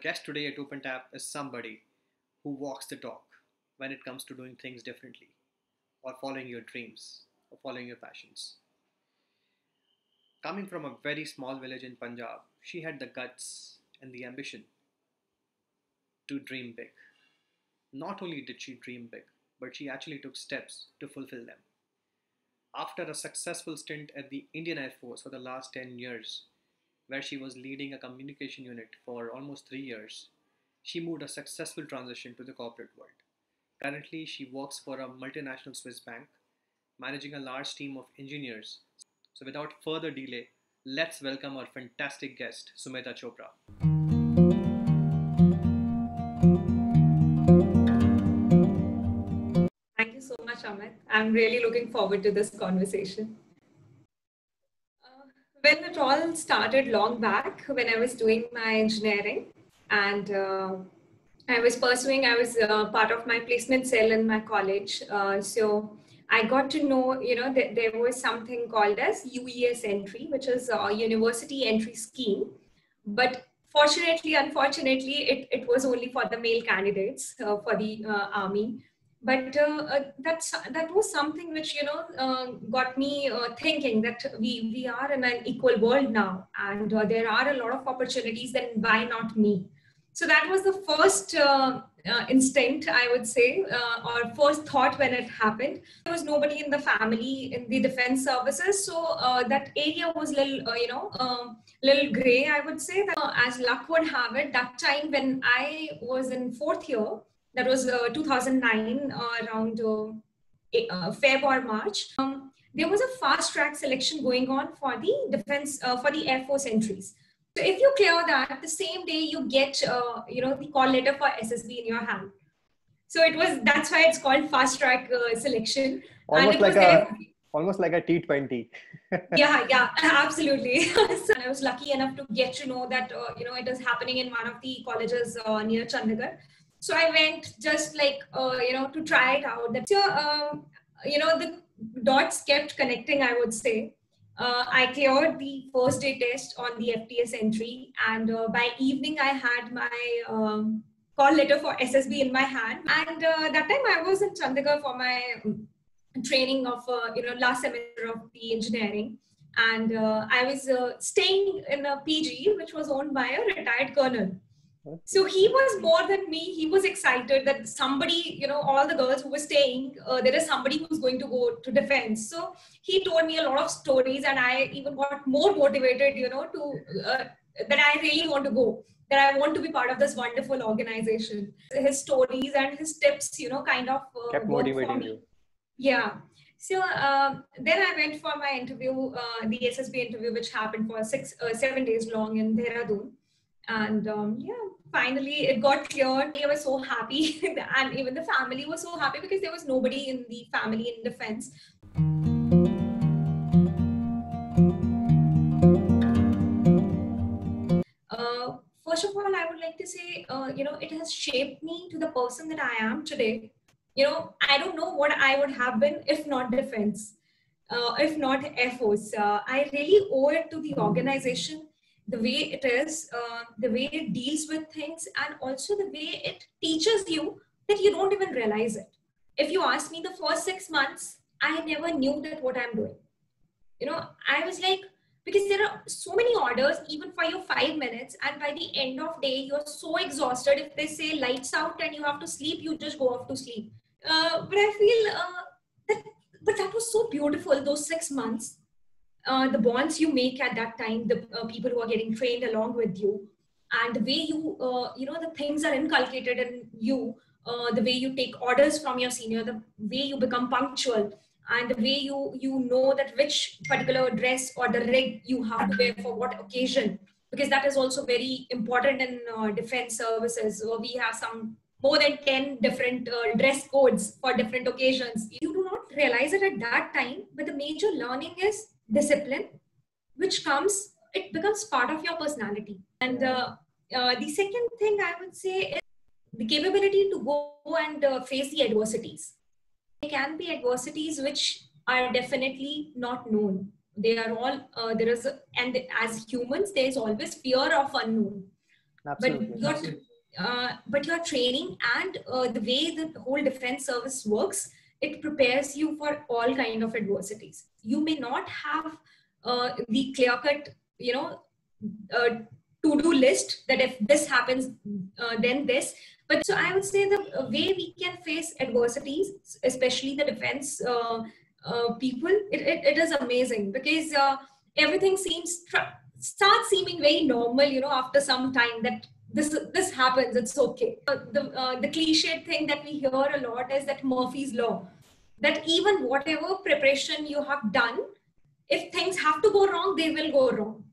guest today at OpenTap is somebody who walks the talk when it comes to doing things differently, or following your dreams, or following your passions. Coming from a very small village in Punjab, she had the guts and the ambition to dream big. Not only did she dream big, but she actually took steps to fulfill them. After a successful stint at the Indian Air Force for the last 10 years, where she was leading a communication unit for almost 3 years, she moved a successful transition to the corporate world. Currently, she works for a multinational Swiss bank, managing a large team of engineers. So without further delay, let's welcome our fantastic guest, Sumedha Chopra. Thank you so much, Amit. I'm really looking forward to this conversation. Well, it all started long back when I was doing my engineering, and I was part of my placement cell in my college. So I got to know, that there was something called as UES entry, which is a university entry scheme. But fortunately, unfortunately, it was only for the male candidates for the army. But that was something which, got me thinking that we are in an equal world now, and there are a lot of opportunities, then why not me? So that was the first instinct, I would say, or first thought when it happened. There was nobody in the family in the defense services, so that area was little, little grey, I would say. That, as luck would have it, that time when I was in fourth year, that was 2009, around Feb or March, there was a fast track selection going on for the defense, for the Air Force entries. So if you clear that, the same day you get, the call letter for SSB in your hand. So it was, that's why it's called fast track selection. Almost like a T20. Yeah, absolutely. So I was lucky enough to get to know that, it is happening in one of the colleges near Chandigarh. So I went just like, to try it out. So, the dots kept connecting, I would say. I cleared the first day test on the FTS entry, and by evening I had my call letter for SSB in my hand. And that time I was in Chandigarh for my training of, last semester of the engineering. And I was staying in a PG, which was owned by a retired colonel. So he was more than me. He was excited that somebody, all the girls who were staying, there is somebody who's going to go to defense. So he told me a lot of stories, and I even got more motivated, that I really want to go, that I want to be part of this wonderful organization. His stories and his tips, kind of kept motivating you. Yeah. So then I went for my interview, the SSB interview, which happened for 7 days long in Dehradun. And finally it got cleared. I was so happy, and even the family was so happy because there was nobody in the family in defense. First of all, I would like to say, it has shaped me to the person that I am today. I don't know what I would have been if not defense, if not Air Force. I really owe it to the organization. The way it is, the way it deals with things, and also the way it teaches you that you don't even realize it. If you ask me the first 6 months, I never knew that what I'm doing. I was like, because there are so many orders, even for your 5 minutes, and by the end of day, you're so exhausted. If they say lights out and you have to sleep, you just go off to sleep. But I feel that was so beautiful, those 6 months. The bonds you make at that time, the people who are getting trained along with you, and the way you, the things are inculcated in you, the way you take orders from your senior, the way you become punctual, and the way you know that which particular dress or the rig you have to wear for what occasion, because that is also very important in defense services. So we have more than 10 different dress codes for different occasions. You do not realize it at that time, but the major learning is discipline, which becomes part of your personality. And the second thing I would say is the capability to go and face the adversities. There can be adversities which are definitely not known. They are all, and as humans, there is always fear of unknown. Absolutely. But your training and the way the whole defense service works, it prepares you for all kind of adversities. You may not have the clear-cut, you know, to-do list that if this happens, then this. But so I would say the way we can face adversities, especially the defense people, it is amazing because everything starts seeming very normal, you know, after some time that this happens, it's okay. The cliched thing that we hear a lot is that Murphy's Law, that even whatever preparation you have done, if things have to go wrong, they will go wrong.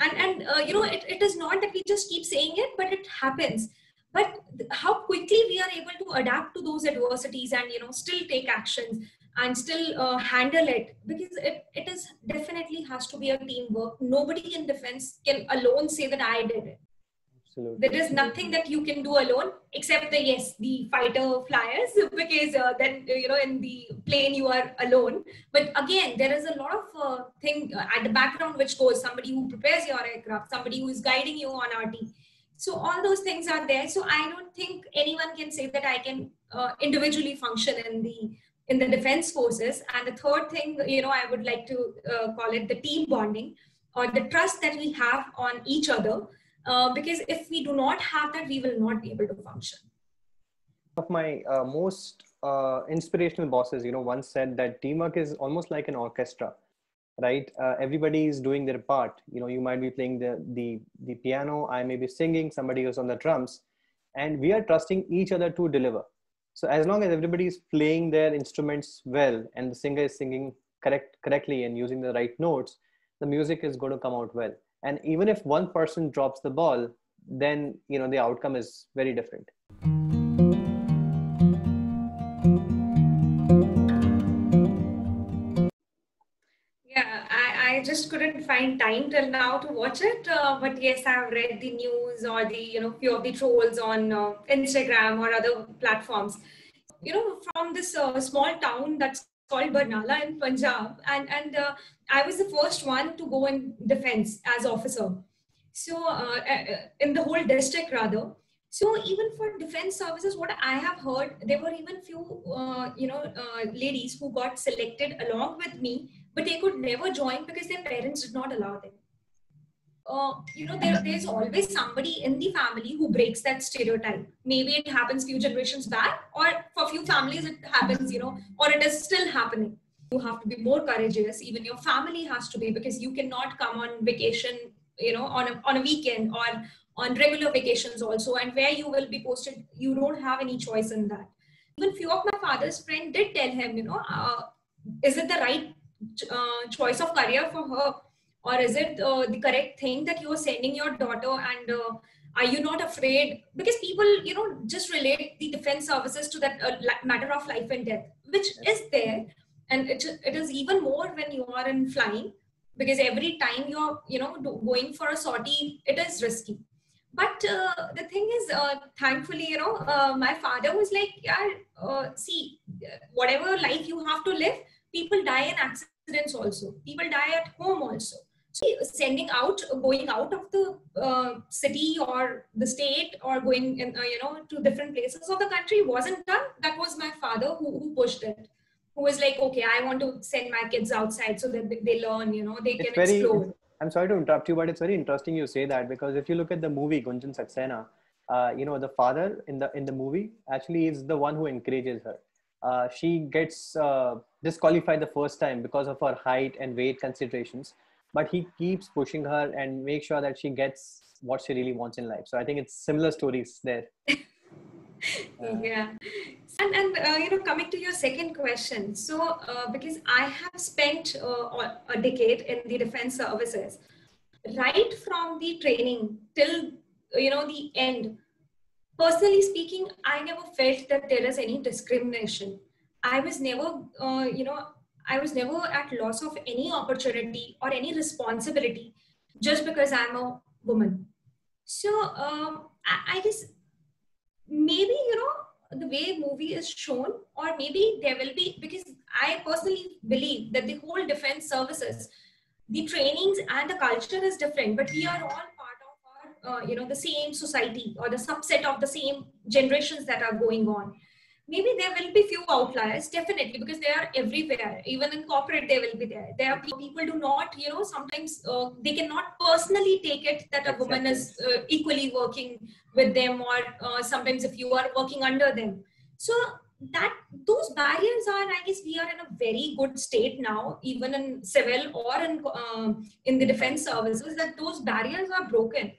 And you know, it is not that we just keep saying it, but it happens. But how quickly we are able to adapt to those adversities and, you know, still take actions and still handle it, because it is definitely has to be a teamwork. Nobody in defense can alone say that I did it. Absolutely. There is nothing that you can do alone except the fighter flyers, because then, you know, in the plane you are alone. But again, there is a lot of thing at the background which goes, somebody who prepares your aircraft, somebody who is guiding you on RT. So all those things are there. So I don't think anyone can say that I can individually function in the defense forces. And the third thing, you know, I would like to call it the team bonding or the trust that we have on each other. Because if we do not have that, we will not be able to function. One of my most inspirational bosses, you know, once said that teamwork is almost like an orchestra, right? Everybody is doing their part. You know, you might be playing the piano, I may be singing, somebody is on the drums, and we are trusting each other to deliver. So as long as everybody is playing their instruments well and the singer is singing correctly and using the right notes, the music is going to come out well. And even if one person drops the ball, then, you know, the outcome is very different. Yeah, I just couldn't find time till now to watch it. But yes, I've read the news or the, you know, few of the trolls on Instagram or other platforms. You know, from this small town that's called Barnala in Punjab, and I was the first one to go in defense as officer. So in the whole district rather. So even for defense services, what I have heard, there were even few, you know, ladies who got selected along with me, but they could never join because their parents did not allow them. You know, there's always somebody in the family who breaks that stereotype. Maybe it happens few generations back, or for few families it happens, you know, or it is still happening. You have to be more courageous. Even your family has to be, because you cannot come on vacation, you know, on a weekend or on regular vacations also, and where you will be posted, you don't have any choice in that. Even few of my father's friend did tell him, you know, is it the right choice of career for her? Or is it the correct thing that you are sending your daughter, and are you not afraid? Because people, you know, just relate the defense services to that matter of life and death, which is there. And it is even more when you are in flying, because every time you're, you know, going for a sortie, it is risky. But the thing is, thankfully, you know, my father was like, yeah, see, whatever life you have to live, people die in accidents also. People die at home also. So going out of the city or the state, or going in, you know, to different places of the country wasn't done. That was my father who pushed it, who was like, okay, I want to send my kids outside so that they learn, you know, they can explore. I'm sorry to interrupt you, but it's very interesting you say that, because if you look at the movie Gunjan Saxena, you know, the father in the movie actually is the one who encourages her. She gets disqualified the first time because of her height and weight considerations, but he keeps pushing her and make sure that she gets what she really wants in life. So I think it's similar stories there. Yeah. And you know, coming to your second question. So because I have spent a decade in the defense services, right from the training till, you know, the end, personally speaking, I never felt that there is any discrimination. I was never, you know, I was never at loss of any opportunity or any responsibility just because I'm a woman. So I guess maybe, you know, the way movie is shown, or maybe there will be, because I personally believe that the whole defense services, the trainings and the culture is different, but we are all part the same society or the subset of the same generations that are going on. Maybe there will be few outliers, definitely, because they are everywhere. Even in corporate, they will be there. There are people do not, sometimes they cannot personally take it that a woman is equally working with them, or sometimes if you are working under them. So that those barriers are, I guess, we are in a very good state now, even in civil or in the defense services, that those barriers are broken.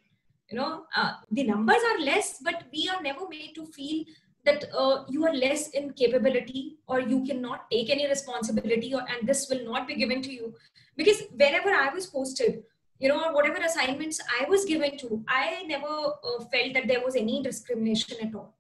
The numbers are less, but we are never made to feel that you are less in capability or you cannot take any responsibility, or, and this will not be given to you. Because wherever I was posted, or whatever assignments I was given to, I never felt that there was any discrimination at all.